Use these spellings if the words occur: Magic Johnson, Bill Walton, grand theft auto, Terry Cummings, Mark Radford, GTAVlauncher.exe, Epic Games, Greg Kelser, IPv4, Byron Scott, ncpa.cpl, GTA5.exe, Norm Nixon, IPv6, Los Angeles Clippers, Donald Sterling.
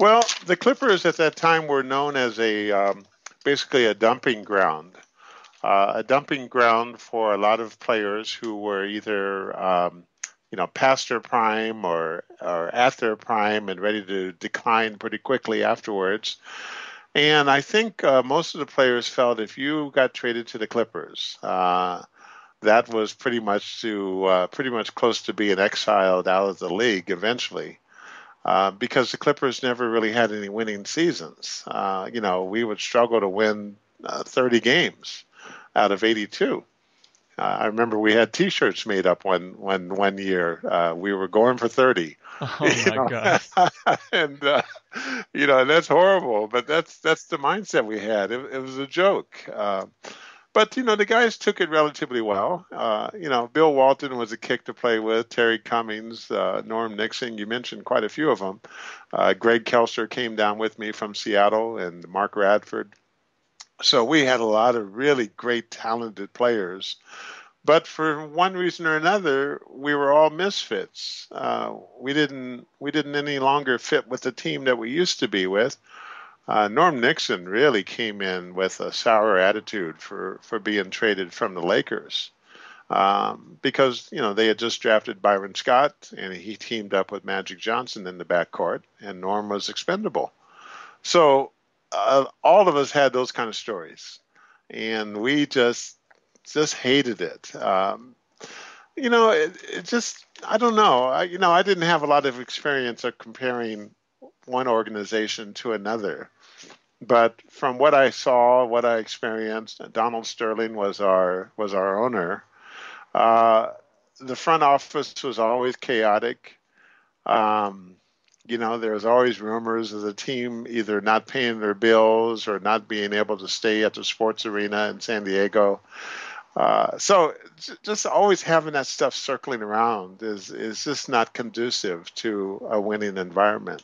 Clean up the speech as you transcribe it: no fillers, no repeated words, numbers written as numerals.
Well, the Clippers at that time were known as a basically a dumping ground for a lot of players who were either past their prime or at their prime and ready to decline pretty quickly afterwards. And I think most of the players felt if you got traded to the Clippers, that was pretty much close to being exiled out of the league eventually. Because the Clippers never really had any winning seasons. We would struggle to win 30 games out of 82. I remember we had T-shirts made up one year. We were going for 30. Oh, my God. And, and that's horrible. But that's the mindset we had. It was a joke. But, the guys took it relatively well. Bill Walton was a kick to play with, Terry Cummings, Norm Nixon. You mentioned quite a few of them. Greg Kelser came down with me from Seattle and Mark Radford. So we had a lot of really great, talented players. But for one reason or another, we were all misfits. We didn't any longer fit with the team that we used to be with. Norm Nixon really came in with a sour attitude for being traded from the Lakers because, they had just drafted Byron Scott, and he teamed up with Magic Johnson in the backcourt, and Norm was expendable. So all of us had those kind of stories, and we just hated it. I don't know. I didn't have a lot of experience of comparing one organization to another. But from what I saw, what I experienced, Donald Sterling was our owner. The front office was always chaotic. There was always rumors of the team either not paying their bills or not being able to stay at the sports arena in San Diego. So just always having that stuff circling around is just not conducive to a winning environment.